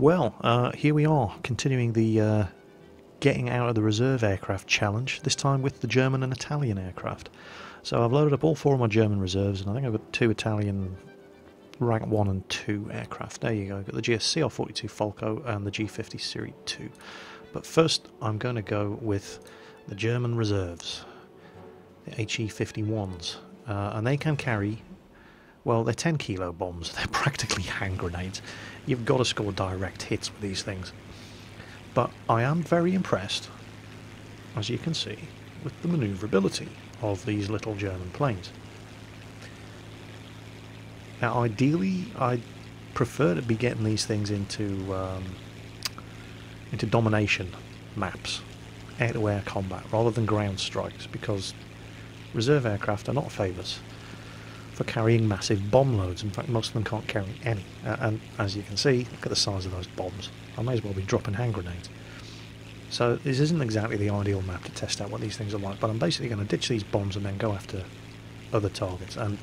Well, here we are, continuing the getting out of the reserve aircraft challenge, this time with the German and Italian aircraft. So I've loaded up all four of my German reserves, and I think I've got two Italian rank 1 and 2 aircraft. There you go, I've got the GSC R-42 Falco and the G50 Serie 2. But first I'm going to go with the German reserves, the HE-51s, and they can carry, well, they're 10-kilo bombs, they're practically hand grenades. You've got to score direct hits with these things. But I am very impressed, as you can see, with the manoeuvrability of these little German planes. Now, ideally, I'd prefer to be getting these things into domination maps, air-to-air combat, rather than ground strikes, because reserve aircraft are not favours for carrying massive bomb loads. In fact, most of them can't carry any. And as you can see, look at the size of those bombs. I may as well be dropping hand grenades. So this isn't exactly the ideal map to test out what these things are like, but I'm basically going to ditch these bombs and then go after other targets. And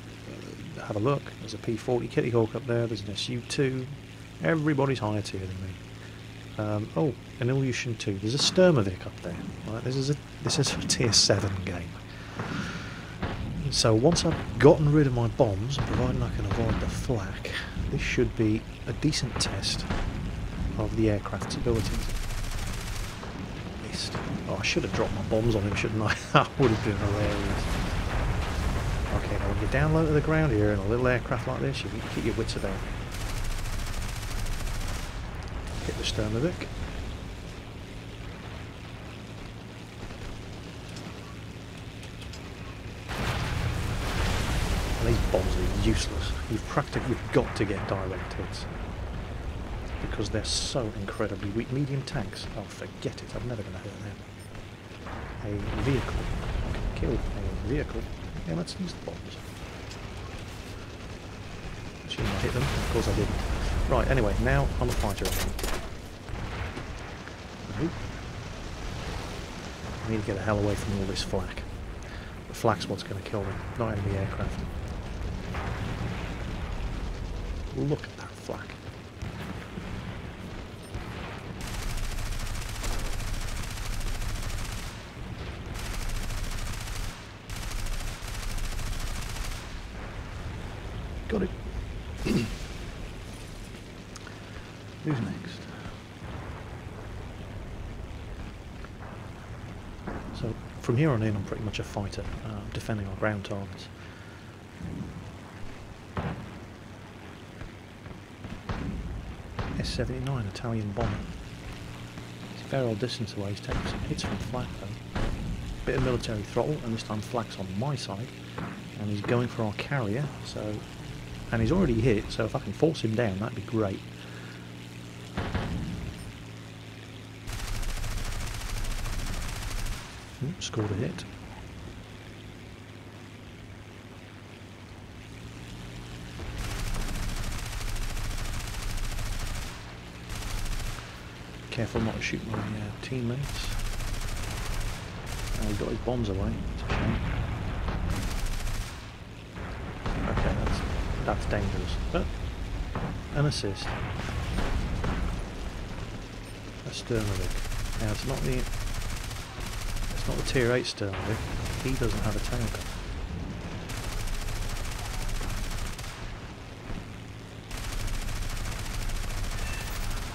have a look, there's a P-40 Kittyhawk up there, there's an SU-2, everybody's higher tier than me. Oh, an Ilyushin-2, there's a Sturmovik up there. Right, this is a tier 7 game. So once I've gotten rid of my bombs, providing I can avoid the flak, this should be a decent test of the aircraft's abilities. Missed. Oh, I should have dropped my bombs on him, shouldn't I? That would have been hilarious. Okay, now when you're down low to the ground here in a little aircraft like this, you can keep your wits about. Hit the Sturmovik. And these bombs are useless. You've got to get direct hits, because they're so incredibly weak. Medium tanks, oh forget it, I'm never going to hurt them. A vehicle. I can kill a vehicle. Yeah, let's use the bombs. Should I hit them? Of course I didn't. Right, anyway, now I'm a fighter again. I need to get the hell away from all this flak. The flak's what's going to kill me, not enemy aircraft. Look at that flak. Got it. Who's next? So from here on in, I'm pretty much a fighter, defending our ground targets. S-79 Italian bomber. It's a fair old distance away. He's taking some hits from flak though. Bit of military throttle, and this time flak's on my side, and he's going for our carrier. So. And he's already hit, so if I can force him down, that'd be great. Oops, scored a hit. Careful not to shoot my teammates. Oh, he got his bombs away. It's a shame. Okay, that's dangerous, but an assist. A Sturmovik. Now it's not the tier 8 Sturmovik. He doesn't have a tail gun.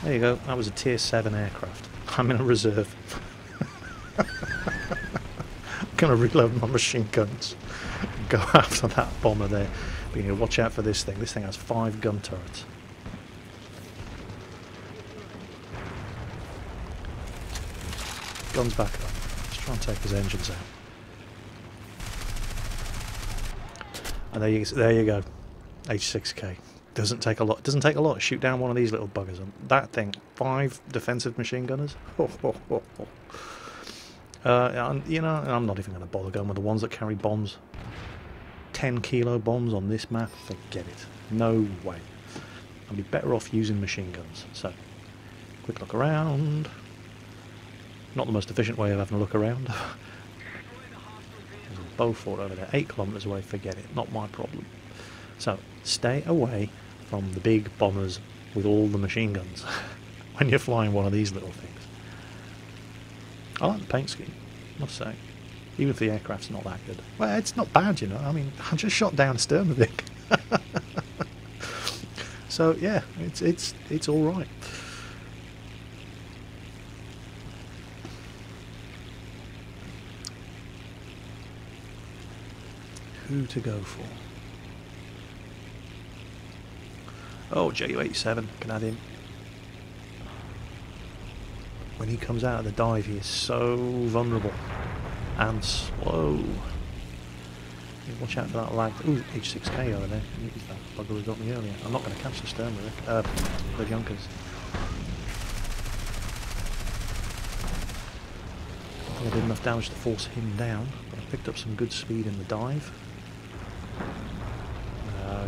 There you go. That was a tier 7 aircraft. I'm in a reserve. I'm gonna reload my machine guns. Go after that bomber there. But you need to watch out for this thing. This thing has 5 gun turrets. Guns back up. Let's try and take his engines out. And there you go. H6K. Doesn't take a lot to shoot down one of these little buggers. And that thing, 5 defensive machine gunners. Ho, ho, ho, ho. And, you know, I'm not even going to bother going with the ones that carry bombs. 10-kilo bombs on this map, forget it. No way. I'd be better off using machine guns. So, quick look around. Not the most efficient way of having a look around. There's a Beaufort over there, 8 kilometres away, forget it. Not my problem. So, stay away from the big bombers with all the machine guns. when you're flying one of these little things. I like the paint scheme, I must say, even if the aircraft's not that good. Well, it's not bad, you know. I mean, I just shot down Sturmovik. So yeah, it's all right. Who to go for? Oh, Ju87, can add him. When he comes out of the dive, he is so vulnerable and slow. Watch out for that lag. Ooh, H6K over there. That bugger was on me earlier. I'm not going to catch the Sturmovik. The Junkers. I did enough damage to force him down, but I picked up some good speed in the dive.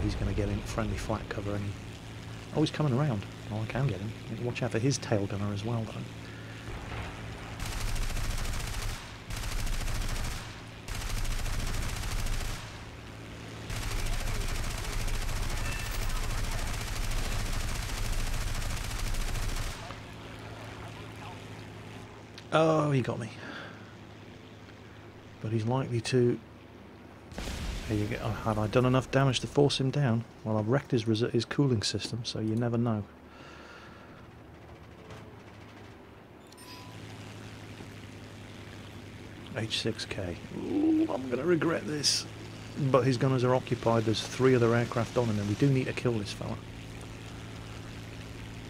He's going to get in friendly flat cover, and oh, he's coming around. Oh, I can get him. Watch out for his tail gunner as well, though. Oh, he got me. But he's likely to... There you go. Oh, have I done enough damage to force him down? Well, I've wrecked his cooling system, so you never know. H6K. Ooh, I'm going to regret this. But his gunners are occupied. There's 3 other aircraft on him, and we do need to kill this fella.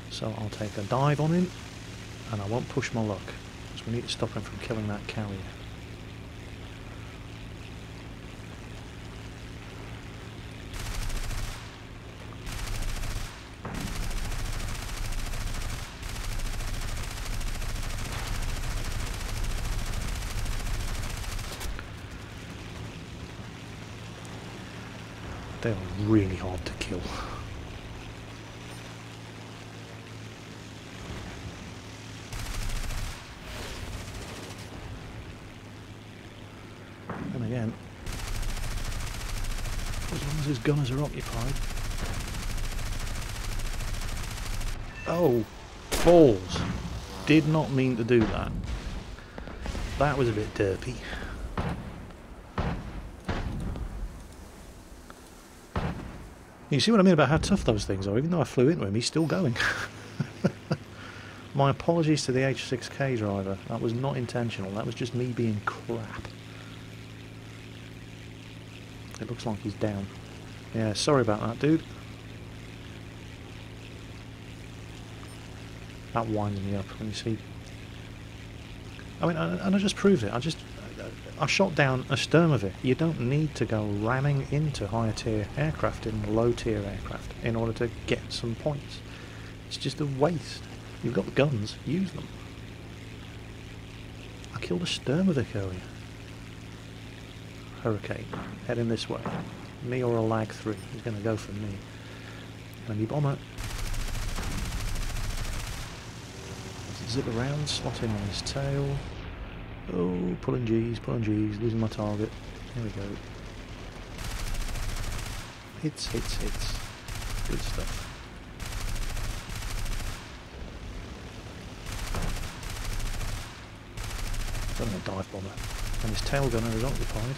So I'll take a dive on him, and I won't push my luck. We need to stop him from killing that carrier. They are really hard to kill. His gunners are occupied. Oh, balls. Did not mean to do that. That was a bit derpy. You see what I mean about how tough those things are? Even though I flew into him, he's still going. My apologies to the H6K driver. That was not intentional. That was just me being crap. It looks like he's down. Yeah, sorry about that, dude. That winds me up when you see. I mean, and I just proved it. I shot down a Sturmovik. You don't need to go ramming into higher tier aircraft in low tier aircraft in order to get some points. It's just a waste. You've got the guns, use them. I killed a Sturmovik earlier. Hurricane, heading this way. Me or a Lag 3, he's going to go for me. And he bomber. Zip around, slot in on his tail. Oh, pulling G's, losing my target. Here we go. Hits, hits, hits. Good stuff. Done a dive bomber. And his tail gunner is occupied.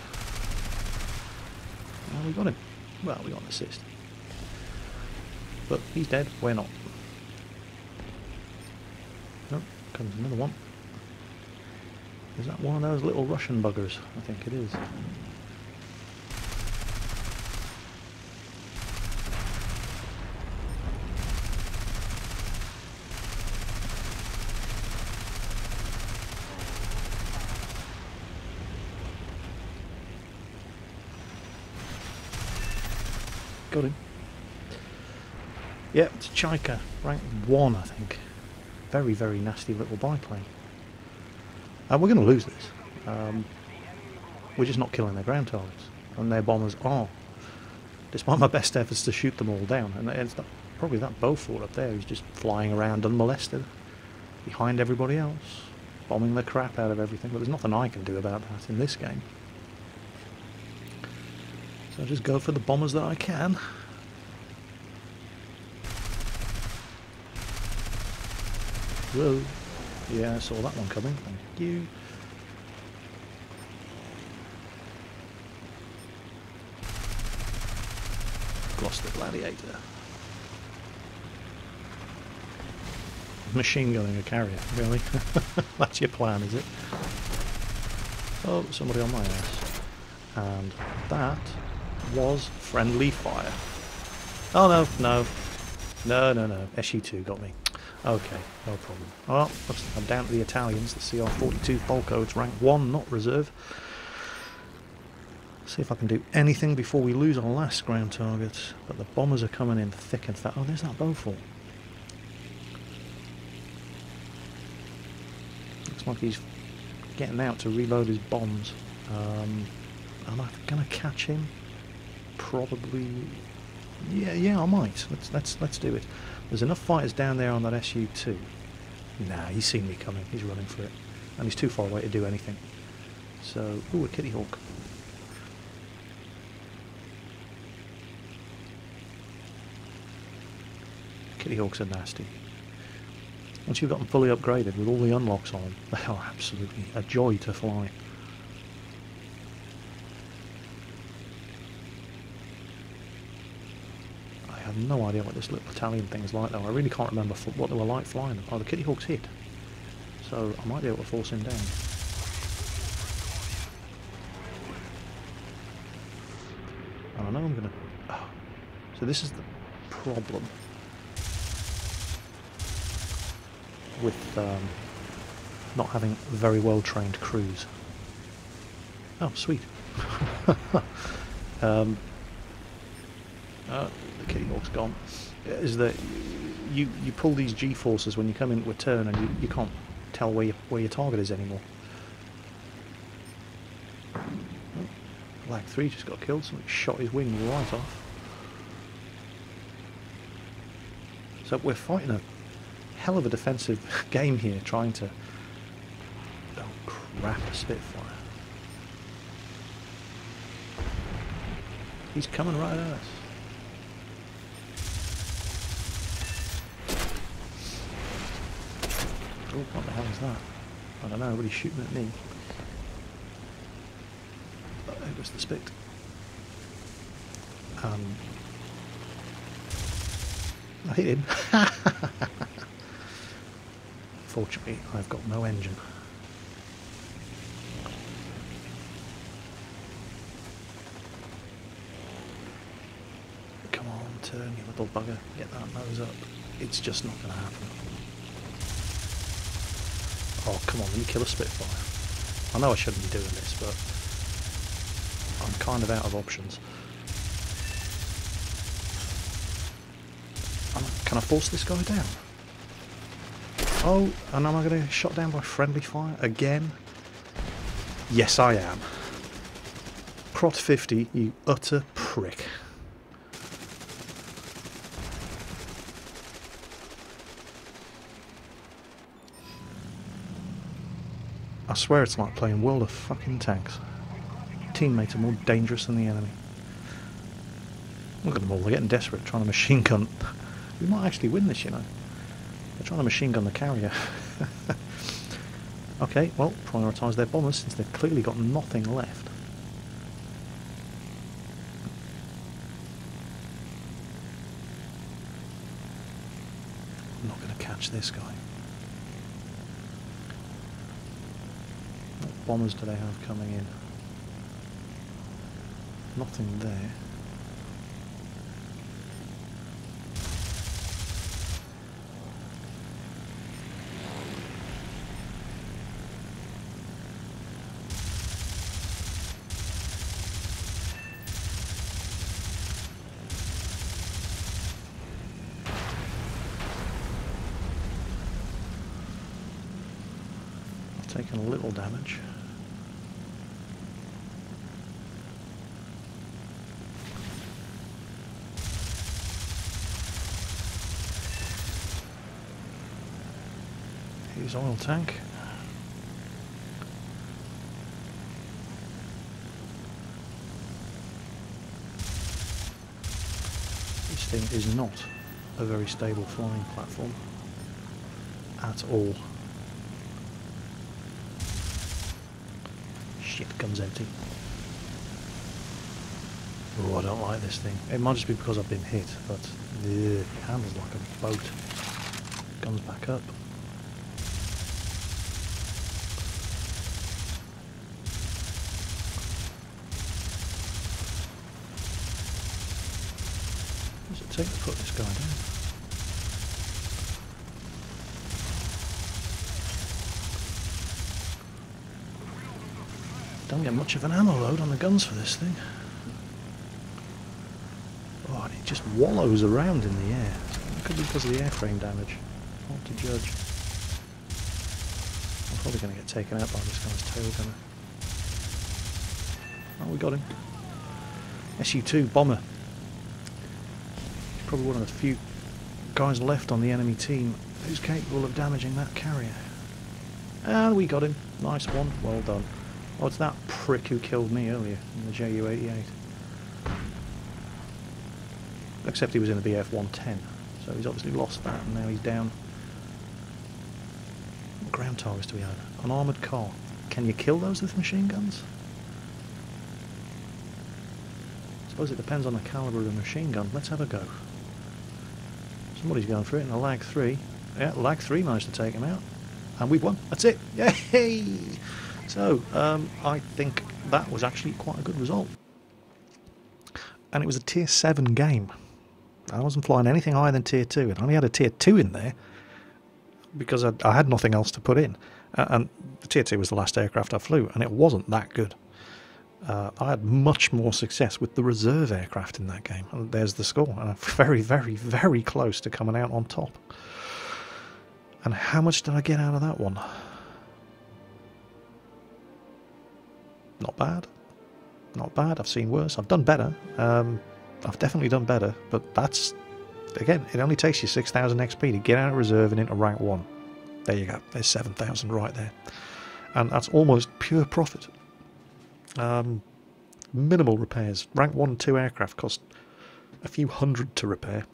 And we got him. Well, we got an assist. But he's dead. We're not. Nope. Comes another one. Is that one of those little Russian buggers? I think it is. Got him. Yep, it's Chaika, rank 1, I think. Very, very nasty little biplane. And we're going to lose this. We're just not killing their ground targets, and their bombers are. Despite my best efforts to shoot them all down, and it's that, probably that Beaufort up there who's just flying around unmolested, behind everybody else, bombing the crap out of everything. But there's nothing I can do about that in this game. So I'll just go for the bombers that I can. Whoa. Yeah, I saw that one coming. Thank you. Gloster Gladiator. Machine gunning a carrier, really? That's your plan, is it? Oh, somebody on my ass. And that was friendly fire. Oh no, no. No, no, no. SE2 got me. Okay, no problem. Well, I'm down to the Italians. The CR42 Folco, it's rank 1, not reserve. See if I can do anything before we lose our last ground target. But the bombers are coming in thick and fat. Oh, there's that bowfall. Looks like he's getting out to reload his bombs. Am I going to catch him? Probably. Yeah, I might. Let's do it. There's enough fighters down there on that SU-2. Nah, he's seen me coming. He's running for it, and he's too far away to do anything. So, ooh, a Kittyhawk. Kittyhawks are nasty. Once you've got them fully upgraded with all the unlocks on them, they are absolutely a joy to fly. I have no idea what this little Italian thing is like, though. I really can't remember what they were like flying them. Oh, the Kittyhawk's hit. So I might be able to force him down. And I know I'm going to... Oh. So this is the problem with not having very well-trained crews. Oh, sweet. The Kittyhawk's gone. Is that you pull these G-forces when you come into a turn, and you can't tell where your target is anymore. Oh, Lag 3 just got killed. Somebody shot his wing right off. So we're fighting a hell of a defensive game here, trying to... Oh crap! A Spitfire. He's coming right at us. What the hell is that? I don't know, everybody's shooting at me. But it was the Spit. I hit him. Fortunately, I've got no engine. Come on, turn, you little bugger. Get that nose up. It's just not going to happen. Oh, come on, will you kill a Spitfire? I know I shouldn't be doing this, but I'm kind of out of options. Can I force this guy down? Oh, and am I going to get shot down by friendly fire again? Yes, I am. Prot 50, you utter prick. I swear it's like playing World of fucking Tanks. Teammates are more dangerous than the enemy. Look at them all, they're getting desperate, trying to machine gun. We might actually win this, you know. They're trying to machine gun the carrier. Okay, well, prioritise their bombers since they've clearly got nothing left. I'm not going to catch this guy. Bombers do they have coming in? Nothing there. I've taken a little damage. His oil tank. This thing is not a very stable flying platform. at all. Ship comes empty. Oh, I don't like this thing. It might just be because I've been hit, but the handles like a boat. Comes back up. Does it take to put this guy down? Don't get much of an ammo load on the guns for this thing. Oh, and it just wallows around in the air. It could be because of the airframe damage. Hard to judge. I'm probably going to get taken out by this guy's tail gunner. Oh, we got him. SU-2 bomber. He's probably one of the few guys left on the enemy team who's capable of damaging that carrier. And we got him. Nice one. Well done. Oh, it's that prick who killed me earlier in the Ju-88. Except he was in the BF-110, so he's obviously lost that, and now he's down. What ground targets do we have? An armoured car. Can you kill those with machine guns? I suppose it depends on the calibre of the machine gun. Let's have a go. Somebody's going for it in a Lag 3. Yeah, Lag 3 managed to take him out. And we've won. That's it. Yay! So, I think that was actually quite a good result. And it was a Tier 7 game. I wasn't flying anything higher than Tier 2. I only had a Tier 2 in there because I had nothing else to put in. And the Tier 2 was the last aircraft I flew, and it wasn't that good. I had much more success with the reserve aircraft in that game. And there's the score. And I'm very, very, very close to coming out on top. And how much did I get out of that one? Not bad, not bad. I've seen worse. I've done better. I've definitely done better. But that's, again, it only takes you 6,000 XP to get out of reserve and into rank 1. There you go. There's 7,000 right there, and that's almost pure profit. Minimal repairs. Rank 1 and 2 aircraft cost a few hundred to repair.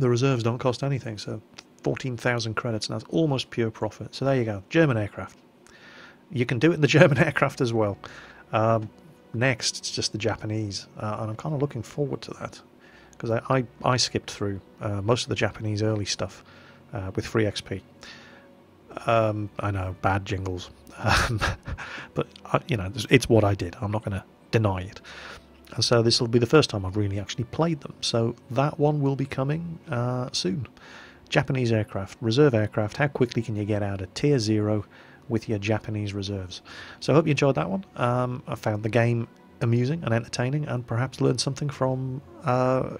The reserves don't cost anything. So 14,000 credits, and that's almost pure profit. So there you go. German aircraft. You can do it in the German aircraft as well. Next, it's just the Japanese, and I'm kind of looking forward to that because I skipped through most of the Japanese early stuff with free XP. I know, bad jingles, but you know, it's what I did. I'm not going to deny it. And so this will be the first time I've really actually played them. So that one will be coming soon. Japanese aircraft, reserve aircraft. How quickly can you get out of Tier 0? With your Japanese reserves. So I hope you enjoyed that one. I found the game amusing and entertaining, and perhaps learned something from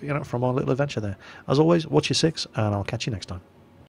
you know, from our little adventure there. As always, watch your six, and I'll catch you next time.